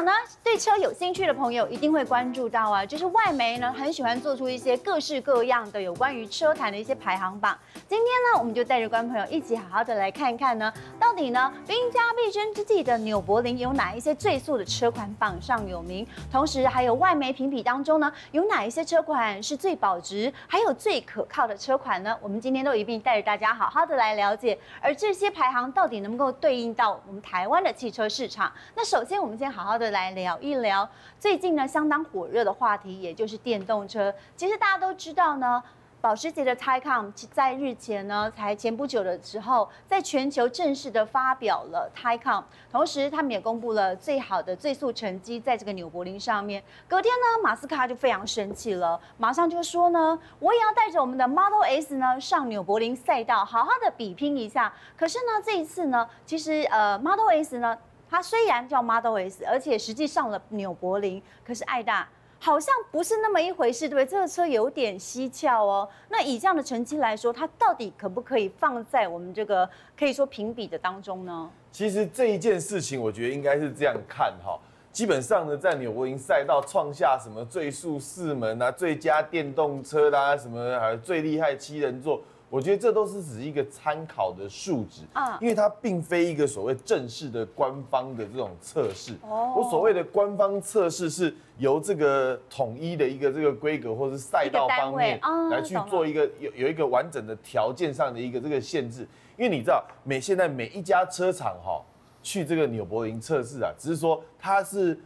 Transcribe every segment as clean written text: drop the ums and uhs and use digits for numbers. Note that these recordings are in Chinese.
想呢，对车有兴趣的朋友一定会关注到啊，就是外媒呢很喜欢做出一些各式各样的有关于车坛的一些排行榜。今天呢，我们就带着观众朋友一起好好的来看看呢，到底呢兵家必争之地的纽柏林有哪一些最速的车款榜上有名，同时还有外媒评比当中呢有哪一些车款是最保值，还有最可靠的车款呢？我们今天都一并带着大家好好的来了解，而这些排行到底能够对应到我们台湾的汽车市场？那首先我们先好好的来聊一聊最近呢相当火热的话题，也就是电动车。其实大家都知道呢，保时捷的 Taycan 在日前呢前不久的时候，在全球正式的发表了 Taycan， 同时他们也公布了最好的最速成绩在这个纽柏林上面。隔天呢，马斯克就非常生气了，马上就说呢，我也要带着我们的 Model S 呢上纽柏林赛道，好好的比拼一下。可是呢，这一次呢，其实Model S 呢。它虽然叫 Model S， 而且实际上了纽柏林，可是艾大好像不是那么一回事，对不对？这个车有点蹊跷哦。那以这样的成绩来说，它到底可不可以放在我们这个可以说评比的当中呢？其实这一件事情，我觉得应该是这样看哈。基本上呢，在纽柏林赛道创下什么最速4门啊、最佳电动车啦、什么最厉害7人座。我觉得这都是只是一个参考的数值啊，因为它并非一个所谓正式的官方的这种测试。我所谓的官方测试是由这个统一的一个这个规格或是赛道方面来去做一个有一个完整的条件上的一个这个限制。因为你知道现在每一家车厂哈去这个纽柏林测试啊，只是说它是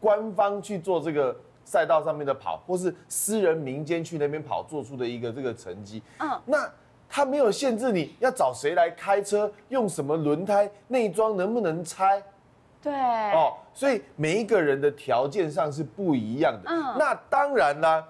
官方去做这个。赛道上面的跑，或是私人民间去那边跑做出的一个这个成绩，那他没有限制你要找谁来开车，用什么轮胎，内装能不能拆，对，哦，所以每一个人的条件上是不一样的。那当然啦，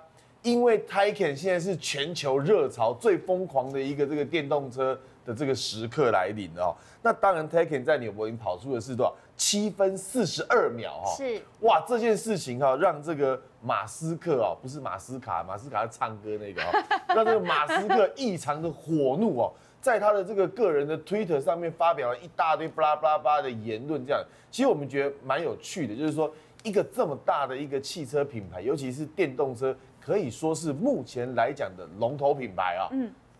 因为 Taycan 现在是全球热潮最疯狂的一个这个电动车的这个时刻来临了哦。那当然 Taycan 在纽柏林跑出的是多少？7分42秒哈，是哇，这件事情哈，让这个马斯克哦，不是马斯卡，马斯卡是唱歌那个哦，让这个马斯克异常的火怒哦，在他的这个个人的 Twitter 上面发表了一大堆巴拉巴拉巴拉的言论，这样其实我们觉得蛮有趣的，就是说一个这么大的一个汽车品牌，尤其是电动车，可以说是目前来讲的龙头品牌啊，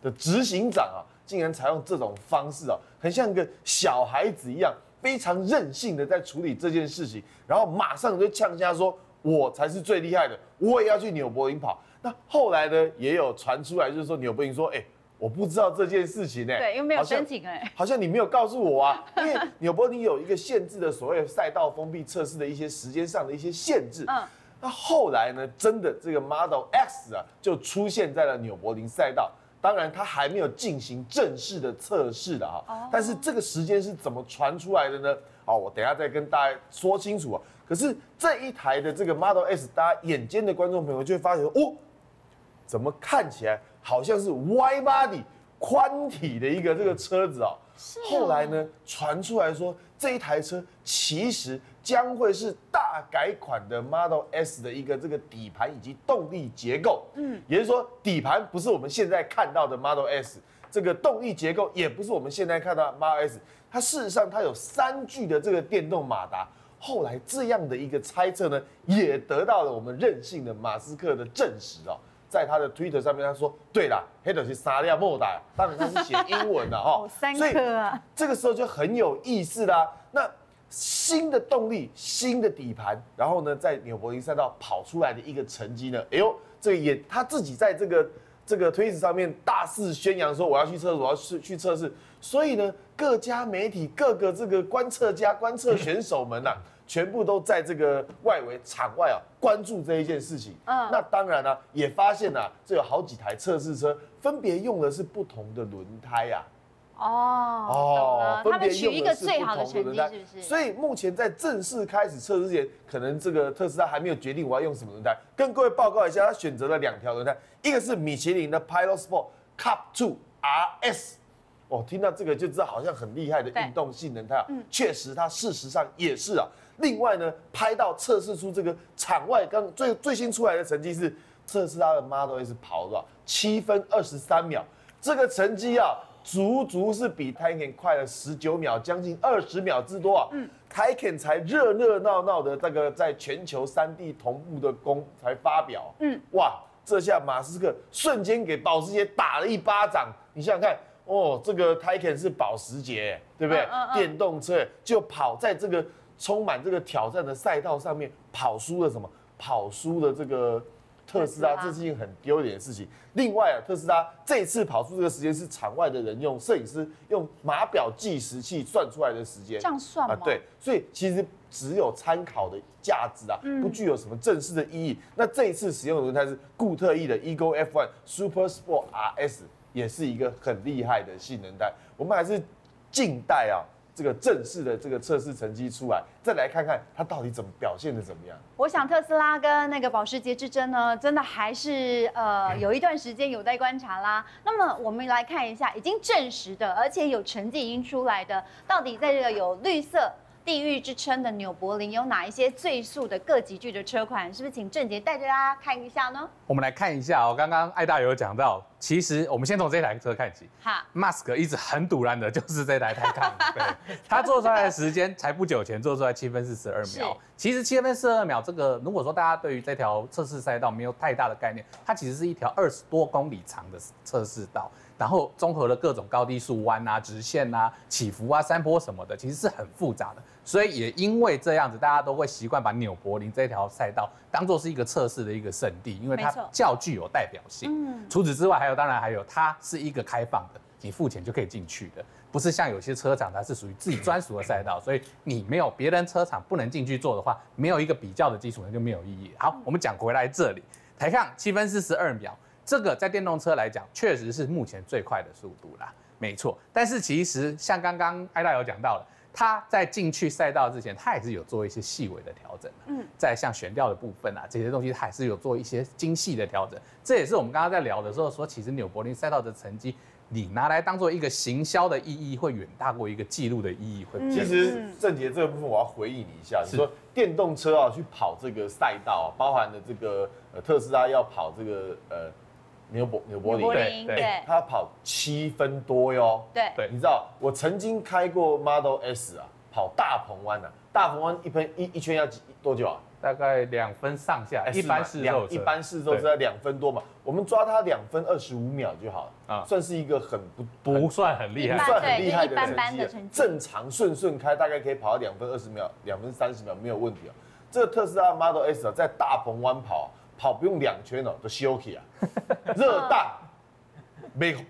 的执行长啊，竟然采用这种方式啊，很像一个小孩子一样。非常任性的在处理这件事情，然后马上就呛下说：“我才是最厉害的，我也要去纽柏林跑。”那后来呢，也有传出来，就是说纽柏林说：“哎，我不知道这件事情呢，对，因为没有申请哎，好像你没有告诉我啊。”因为纽柏林有一个限制的所谓赛道封闭测试的一些时间上的一些限制。那后来呢，真的这个 Model X 啊，就出现在了纽柏林赛道。当然，它还没有进行正式的测试的啊，但是这个时间是怎么传出来的呢？好，我等一下再跟大家说清楚啊。可是这一台的这个 Model S， 大家眼尖的观众朋友就会发觉，哦，怎么看起来好像是 wide body 宽体的一个这个车子啊？后来呢，传出来说这一台车其实将会是大改款的 Model S 的一个这个底盘以及动力结构，也就是说底盘不是我们现在看到的 Model S， 这个动力结构也不是我们现在看到的 Model S， 它事实上它有3具的这个电动马达。后来这样的一个猜测呢，也得到了我们任性的马斯克的证实哦。在他的 Twitter 上面，他说：“对啦，黑的是沙利亚莫达，当然他是写英文的哈。”所以这个时候就很有意思啦。那新的动力、新的底盘，然后呢，在纽柏林赛道跑出来的一个成绩呢，哎呦，这也他自己在这个推特上面大肆宣扬说我要去测试，我要去测试。所以呢，各家媒体、各个这个观测家、观测选手们呐，全部都在这个外围场外啊关注这一件事情。那当然呢，也发现啊，这有好几台测试车分别用的是不同的轮胎啊。他们取一个最好的成绩是不是？所以目前在正式开始测试之前，可能这个特斯拉还没有决定我要用什么轮胎。跟各位报告一下，他选择了2条轮胎，一个是米其林的 Pilot Sport Cup 2 RS， 哦，听到这个就知道好像很厉害的运动性能胎啊，确实它事实上也是啊。另外呢，拍到测试出这个场外刚最新出来的成绩是特斯拉的 Model S 跑了7分23秒，这个成绩啊。足足是比 Taycan 快了19秒，将近20秒之多啊。Taycan 才热热闹闹的这个在全球3地同步的公才发表。哇，这下马斯克瞬间给保时捷打了一巴掌。你想想看，哦，这个 Taycan 是保时捷，对不对？电动车就跑在这个充满这个挑战的赛道上面，跑输了什么？跑输了这个。 特斯拉，这是一件很丢脸的事情。另外啊，特斯拉这次跑出这个时间是场外的人用摄影师用码表计时器算出来的时间，这样算吗？对，所以其实只有参考的价值啊，不具有什么正式的意义。那这一次使用的轮胎是固特异的 Eagle F1 Super Sport RS， 也是一个很厉害的性能带。我们还是静待啊。 这个正式的这个测试成绩出来，再来看看它到底怎么表现的怎么样。我想特斯拉跟那个保时捷之争呢，真的还是有一段时间有待观察啦。那么我们来看一下已经证实的，而且有成绩已经出来的，到底在这个有绿色地狱之称的纽柏林有哪一些最速的各级距的车款？是不是请郑杰带着大家看一下呢？我们来看一下哦，刚刚艾大有讲到。 其实我们先从这台车看起。哈 ，Musk 一直很堵然的，就是这台Taycan。对，他做出来的时间才不久前做出来7分42秒。其实7分42秒这个，如果说大家对于这条测试赛道没有太大的概念，它其实是一条20多公里长的测试道，然后综合了各种高低速弯啊、直线啊、起伏啊、山坡什么的，其实是很复杂的。所以也因为这样子，大家都会习惯把纽柏林这条赛道当做是一个测试的一个圣地，因为它较具有代表性。除此之外还 当然还有，它是一个开放的，你付钱就可以进去的，不是像有些车厂它是属于自己专属的赛道，所以你没有别人车厂不能进去做的话，没有一个比较的基础，那就没有意义。好，我们讲回来这里，Taycan7分42秒，这个在电动车来讲，确实是目前最快的速度啦，没错。但是其实像刚刚艾大有讲到了。 它在进去赛道之前，它也是有做一些细微的调整、在像悬吊的部分啊，这些东西它还是有做一些精细的调整。这也是我们刚刚在聊的时候说，其实纽柏林赛道的成绩，你拿来当做一个行销的意义，会远大过一个记录的意义。其实郑杰这个部分我要回应你一下，你说电动车啊去跑这个赛道、啊，包含了这个特斯拉要跑这个纽柏林，对，他跑7分多哟。对，你知道我曾经开过 Model S 啊，跑大鹏湾啊，大鹏湾一圈要多久啊？大概2分上下，一般市售是在2分多嘛，我们抓它2分25秒就好了啊，算是一个很不算很厉害的成绩，正常顺开大概可以跑到2分20秒、2分30秒没有问题啊。这特斯拉 Model S 啊，在大鹏湾跑。 跑不用2圈哦，都休息啊，热大，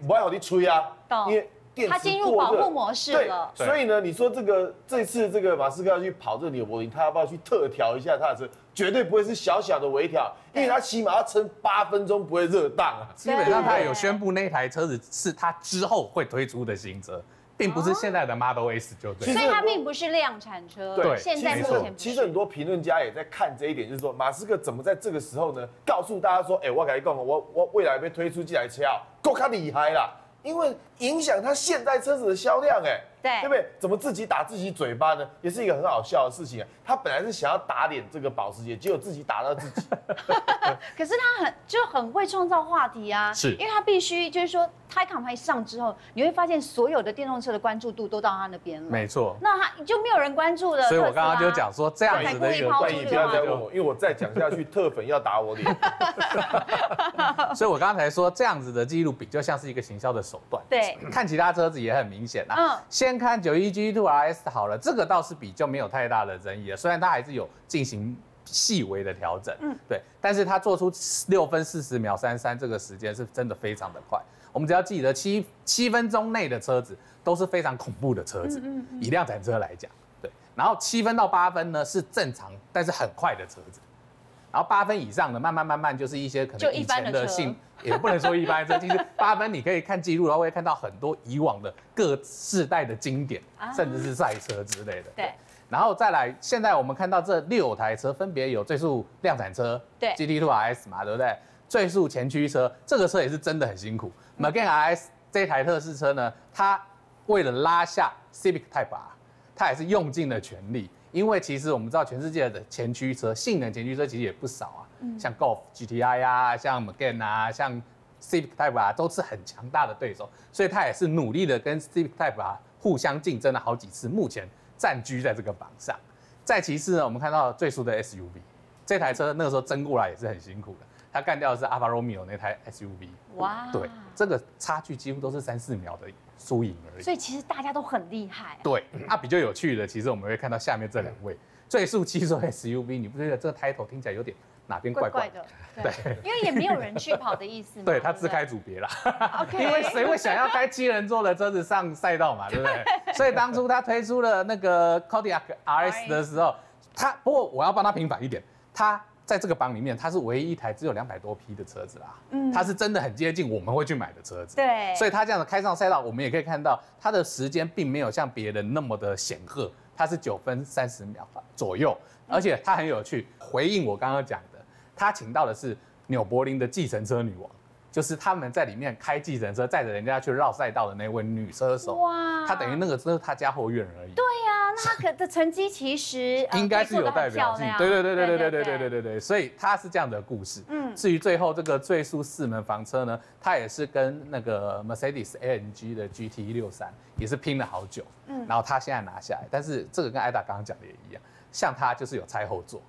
不要你吹啊，因为电池它进入保护模式了。所以呢，你说这个这次这个马斯克要去跑这个纽柏林，他要不要去特调一下他的车？绝对不会是小小的微调，因为他起码要撑8分钟不会热档啊。基本上他有宣布那台车子是他之后会推出的新车。 并不是现在的 Model S 就对，所以它并不是量产车。对，现在目前其实很多评论家也在看这一点，就是说马斯克怎么在这个时候呢，告诉大家说，哎，我跟你讲，我未来被推出这台车啊，够卡厉害啦，因为影响他现在车子的销量，对不对？怎么自己打自己嘴巴呢？也是一个很好笑的事情啊。他本来是想要打脸这个保时捷，结果自己打到自己。可是他很会创造话题啊，是因为他必须就是说。 Taycan 它一上之后，你会发现所有的电动车的关注度都到它那边了。没错，那它就没有人关注了。所以我刚刚就讲说，这样子的一个建议不要再问我，因为我再讲下去，特粉要打我脸。所以我刚才说，这样子的记录比较像是一个行销的手段。对，看其他车子也很明显啦。先看91 G2 RS 好了，这个倒是比较没有太大的争议了，虽然它还是有进行。 细微的调整，对，但是他做出6分40秒33这个时间是真的非常的快。我们只要记得7分钟内的车子都是非常恐怖的车子，以量产车来讲，对。然后7分到8分呢是正常，但是很快的车子。然后8分以上的慢慢就是一些可能以前的性，也不能说一般车，其实8分你可以看记录，然后会看到很多以往的各世代的经典，甚至是赛车之类的。对。 然后再来，现在我们看到这6台车分别有最速量产车，对 ，GT2 RS 嘛，对不对？最速前驱车，这个车也是真的很辛苦。Mégane RS 这台特试车呢，它为了拉下 Civic Type R， 它也是用尽了全力。因为其实我们知道，全世界的前驱车，性能前驱车其实也不少啊，像 Golf GTI 啊，像 Mégane 啊，像 Civic Type R 都是很强大的对手，所以他也是努力的跟 Civic Type R 互相竞争了好几次，目前占据在这个榜上。再其次呢，我们看到最速的 SUV， 这台车那个时候争过来也是很辛苦的，他干掉的是 Alfa Romeo 那台 SUV， 哇，对，这个差距几乎都是3-4秒的输赢而已。所以其实大家都很厉害、啊。对，那、比较有趣的，其实我们会看到下面这两位。最速七座 SUV， 你不觉得这个 title 听起来有点哪边怪怪的？对，因为也没有人去跑的意思嘛。对，他自开组别啦。OK。因为谁会想要开7人座的车子上赛道嘛，对不对？所以当初他推出了那个 Kodiaq RS 的时候，他不过我要帮他平反一点，他在这个榜里面，他是唯一一台只有200多匹的车子啦。嗯。他是真的很接近我们会去买的车子。对。所以他这样的开上赛道，我们也可以看到他的时间并没有像别人那么的显赫。它是9分30秒左右，而且它很有趣。回应我刚刚讲的，他请到的是纽柏林的计程车女王，就是他们在里面开计程车载着人家去绕赛道的那位女车手。哇！她等于那个只是她家后院而已。对呀、啊，那她的成绩其实应该是有代表性。对，所以她是这样的故事。嗯。至于最后这个最速4门房车呢，它也是跟那个 Mercedes AMG 的 GT163 也是拼了好久。嗯。然后他现在拿下来，但是这个跟艾达刚刚讲的也一样，像他就是有拆后座，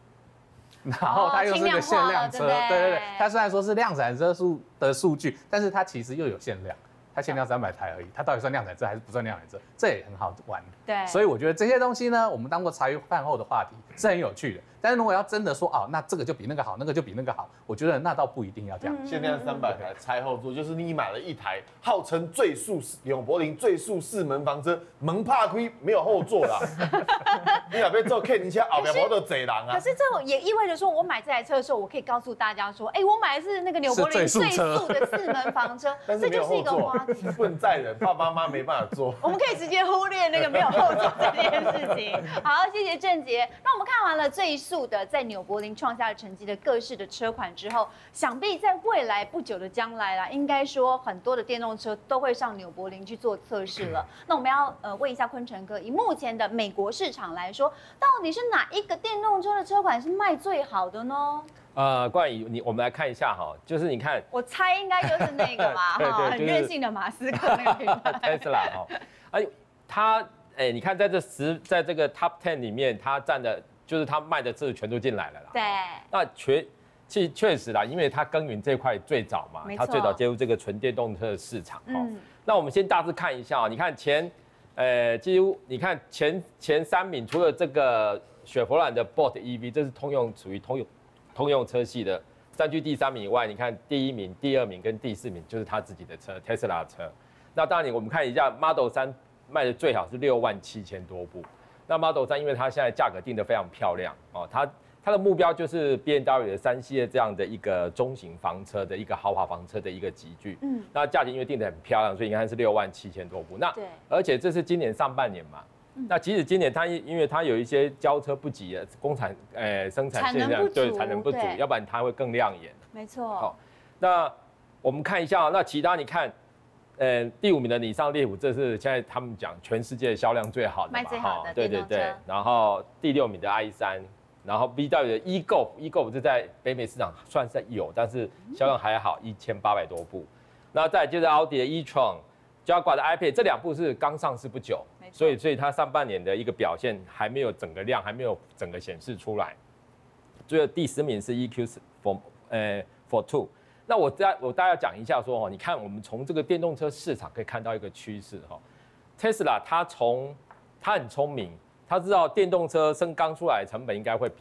然后它又是个限量车，对，它虽然说是量产车数的数据，但是它其实又有限量，它限量300台而已，它到底算量产车还是不算量产车，这也很好玩。对，所以我觉得这些东西呢，我们当过茶余饭后的话题是很有趣的。但是如果要真的说啊，那这个就比那个好，那个就比那个好，我觉得那倒不一定要这样。限量300台拆后座，就是你买了一台号称最速纽柏林最速4门房车，门怕亏没有后座啦。你哪边做 K 一下，后面我都贼狼啊。可是这也意味着说，我买这台车的时候，我可以告诉大家说，哎、欸，我买的是那个纽柏林最速的4门房车，这就是一个花瓶。笨载人，爸爸妈妈没办法坐。我们可以直接忽略那个没有后座这件事情。好，谢谢郑杰。那我们看完了最速的在纽柏林创下了成绩的各式的车款之后，想必在未来不久的将来啦，应该说很多的电动车都会上纽柏林去做测试了。那我们要问一下坤城哥，以目前的美国市场来说，到底是哪一个电动车的车款是卖最好的呢？冠宇，我们来看一下哈，就是你看，我猜应该就是那个嘛，哈，很任性的马斯克那个品牌 Tesla 哈，哎，他哎，你看在这个 Top 10 里面，他占的。就是他卖的车全都进来了啦。对，那确实啦，因为他耕耘这块最早嘛，他最早接入这个纯电动车的市场。嗯、哦，那我们先大致看一下、哦，你看几乎你看前3名，除了这个雪佛兰的 Bolt EV， 这是属于通用车系的，占据第3名以外，你看第1名、第2名跟第4名就是他自己的车 Tesla 的车。那当然我们看一下 Model 3卖的最好是67000多部。那 Model 3因为它现在价格定得非常漂亮哦，它的目标就是 BMW 的3系列这样的一个中型房车的一个豪华房车的一个集聚。嗯，那价钱因为定得很漂亮，所以你看是67000多部。那而且这是今年上半年嘛，嗯、那即使今年它因为它有一些交车不及的工厂生产线量对产能不足，要不然它会更亮眼。没错。好、哦，那我们看一下、哦，那其他你看。第5名的尼桑猎虎，这是现在他们讲全世界销量最好的嘛，哈，对。然后第6名的 i3， 然后 BMW 的 e-Golf 就在北美市场算是有，但是销量还好，1800多部。那再接着奥迪的 e-tron、Jaguar 的 iPad， 这2部是刚上市不久，所以它上半年的一个表现还没有整个量，还没有整个显示出来。最后第10名是 EQ4。那我大概讲一下说，你看我们从这个电动车市场可以看到一个趋势哈 ，Tesla 它很聪明，它知道电动车刚出来成本应该会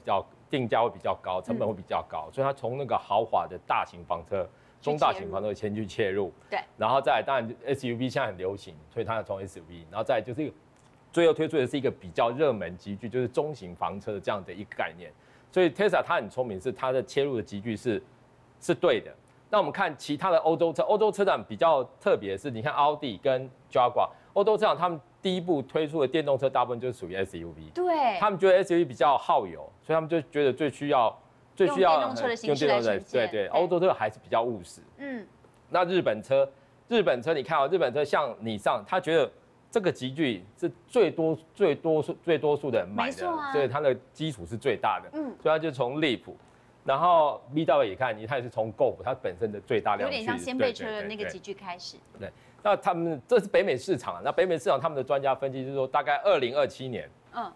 定价会比较高，成本会比较高，所以它从那个豪华的大型房车、中大型房车先去切入，对，然后再来当然 SUV 现在很流行，所以它从 SUV， 然后再来就是最后推出的是一个比较热门集聚，就是中型房车的这样的一个概念，所以 Tesla 它很聪明，是它的切入的集聚是对的。那我们看其他的欧洲车展比较特别的是，你看奥迪跟 Jaguar， 欧洲车展他们第1部推出的电动车大部分就是属于 SUV， 对，他们觉得 SUV 比较耗油，所以他们就觉得最需要用电动车的形式来呈现。对，欧洲车还是比较务实。嗯，那日本车你看啊、哦，日本车像Nissan，他觉得这个集聚是最多数的人买的，所以它的基础是最大的。嗯，所以他就从Leaf。然后 B 到也看，它也是从 Golf 它本身的最大量，有点像掀背车的那个集聚开始。对，那他们这是北美市场，那北美市场他们的专家分析就是说，大概2027年，嗯，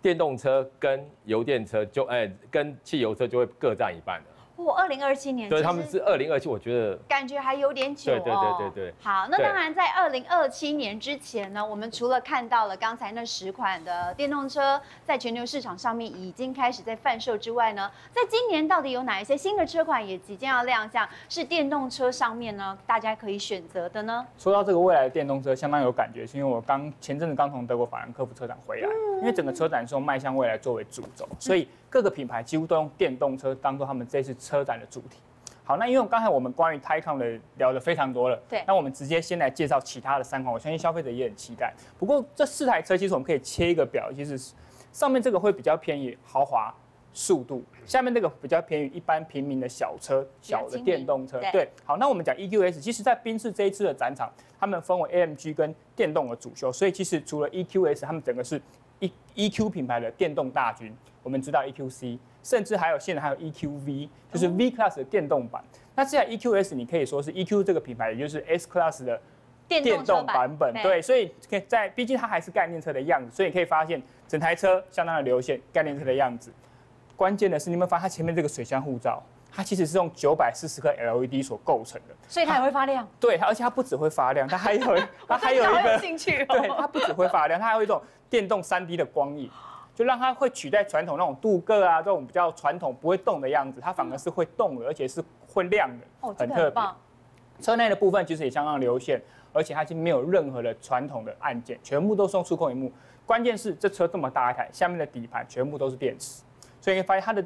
电动车跟油电车就跟汽油车就会各占一半了。 我2027年，对，他们是2027，我觉得感觉还有点久哦。对。好，那当然在2027年之前呢，我们除了看到了刚才那10款的电动车在全球市场上面已经开始在贩售之外呢，在今年到底有哪一些新的车款也即将要亮相，是电动车上面呢大家可以选择的呢？说到这个未来的电动车，相当有感觉，是因为我前阵子刚从德国法兰克福车展回来，因为整个车展是用迈向未来作为主轴，所以各个品牌几乎都用电动车当做他们这次车展的主题。好，那因为刚才我们关于 Taycan 的聊得非常多了，对，那我们直接先来介绍其他的3款，我相信消费者也很期待。不过这4台车其实我们可以切一个表，其实上面这个会比较偏于豪华速度，下面这个比较偏于一般平民的小车、小的电动车。对，好，那我们讲 EQS， 其实在宾士这一次的展场，他们分为 AMG 跟电动的主修，所以其实除了 EQS， 他们整个是 EQ 品牌的电动大军。我们知道 EQC。 甚至还有现在还有 EQV， 就是 V Class 的电动版。那这台 EQS 你可以说是 EQ 这个品牌，也就是 S Class 的电动版本。对，所以在毕竟它还是概念车的样子，所以你可以发现整台车相当的流线，概念车的样子。关键的是，你有没有发现它前面这个水箱护罩，它其实是用940颗 LED 所构成的，所以它也会发亮。对，而且它不只会发亮，它还有一个，对，它不只会发亮，它还有一种电动3D 的光影。 就让它会取代传统那种镀铬啊，这种比较传统不会动的样子，它反而是会动的，而且是会亮的，哦，很特别。车内的部分其实也相当流线，而且它已经没有任何的传统的按键，全部都是用触控屏幕。关键是这车这么大一台，下面的底盘全部都是电池，所以你会发现它的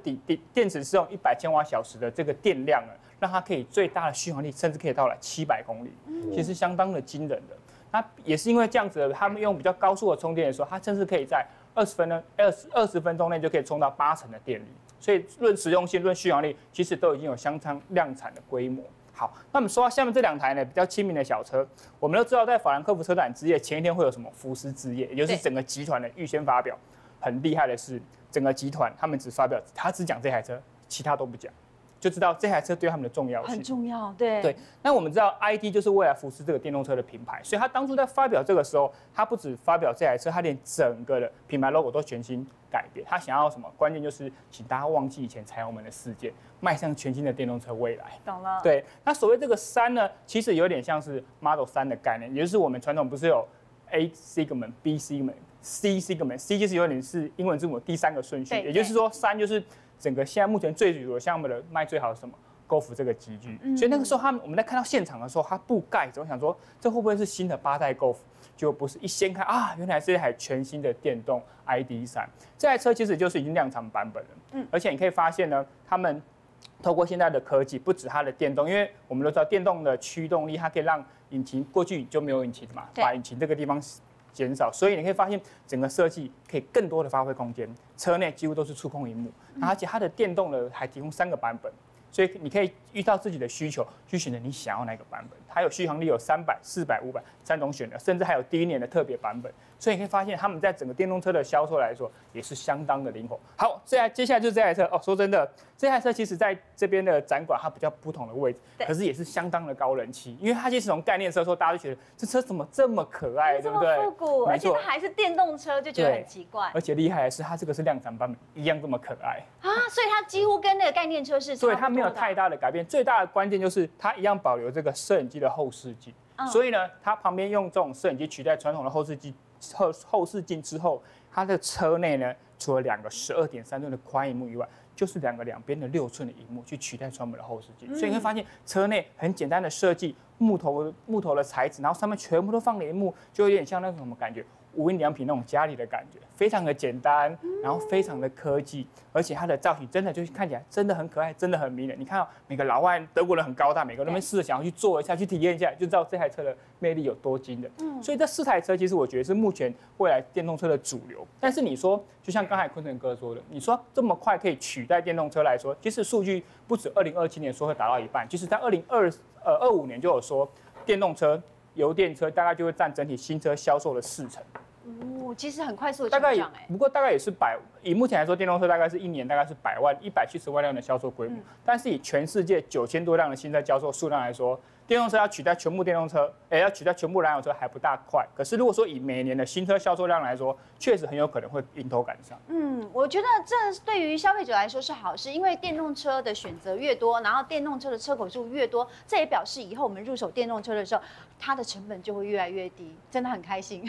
电池是用100千瓦小时的这个电量了，让它可以最大的续航力甚至可以到来700公里，其实相当的惊人的。那也是因为这样子，他们用比较高速的充电的时候，它甚至可以在 20分钟内就可以充到80%的电力，所以论实用性、论续航力，其实都已经有相当量产的规模。好，那我们说到下面这2台呢，比较亲民的小车，我们都知道在法兰克福车展之夜前一天会有什么福斯之夜，也就是整个集团的预先发表。很厉害的是，整个集团他们只发表，他只讲这台车，其他都不讲，就知道这台车对他们的重要性很重要。对对，那我们知道 ID 就是未来福斯这个电动车的品牌，所以他当初在发表这个时候，他不止发表这台车，他连整个的品牌 logo 都全新改变。他想要什么？关键就是，请大家忘记以前柴油门的事件，迈向全新的电动车未来。懂了。对，那所谓这个3呢，其实有点像是 Model 3的概念，也就是我们传统不是有 A segment、B segment、C segment， C 就是有点是英文字母第3个顺序，也就是说3就是。 整个现在目前最主流项目的卖最好是什么 ？Golf 这个集聚，所以那个时候我们在看到现场的时候，它布盖子，我想说这会不会是新的8代 Golf？ 结果不是，一掀开啊，原来是一台全新的电动 ID.3。这台车其实就是已经量产版本了，而且你可以发现呢，他们透过现在的科技，不止它的电动，因为我们都知道电动的驱动力，它可以让引擎过去就没有引擎嘛，把引擎这个地方。 减少，所以你可以发现整个设计可以更多的发挥空间。车内几乎都是触控屏幕，而且它的电动的还提供3个版本，所以你可以遇到自己的需求，去选择你想要哪个版本。它有续航力有300、400、5003种选择，甚至还有第一年的特别版本。所以你可以发现他们在整个电动车的销售来说也是相当的灵活。好，接下来就是这台车哦。说真的，这台车其实在这边的展馆它比较不同的位置，可是也是相当的高人气，因为它其实从概念车说，大家都觉得这车怎么这么可爱，对不对？ 而且它还是电动车，就觉得很奇怪。而且厉害的是，它这个是量产版本，一样这么可爱啊！所以它几乎跟那个概念车是差不多的。对，它没有太大的改变。最大的关键就是它一样保留这个摄影机的后视镜，所以呢，它旁边用这种摄影机取代传统的后视镜之后，它的车内呢，除了2个12.3寸的宽屏幕以外，就是2个2边的6寸的屏幕去取代传统的后视镜。所以你会发现车内很简单的设计。 木头的材质，然后上面全部都放屏幕，就有点像那种什么感觉，无印良品那种家里的感觉，非常的简单，然后非常的科技，而且它的造型真的就是看起来真的很可爱，真的很迷人。你看到每个老外，德国人很高大，每个人都试着想要去坐一下，去体验一下，就知道这台车的魅力有多惊人。所以这4台车其实我觉得是目前未来电动车的主流。但是你说，就像刚才坤城哥说的，你说这么快可以取代电动车来说，其实数据不止2027年说会达到一半，就是在25年就有说，电动车、油电车大概就会占整体新车销售的40%。哦，其实很快速的成长哎。不过大概也是以目前来说，电动车大概是一年大概是170万辆的销售规模。但是以全世界9000多辆的新车销售数量来说，电动车要取代全部电动车，要取代全部燃油车还不大快。可是如果说以每年的新车销售量来说，确实很有可能会迎头赶上。嗯，我觉得这对于消费者来说是好事，因为电动车的选择越多，然后电动车的车口数越多，这也表示以后我们入手电动车的时候，它的成本就会越来越低，真的很开心。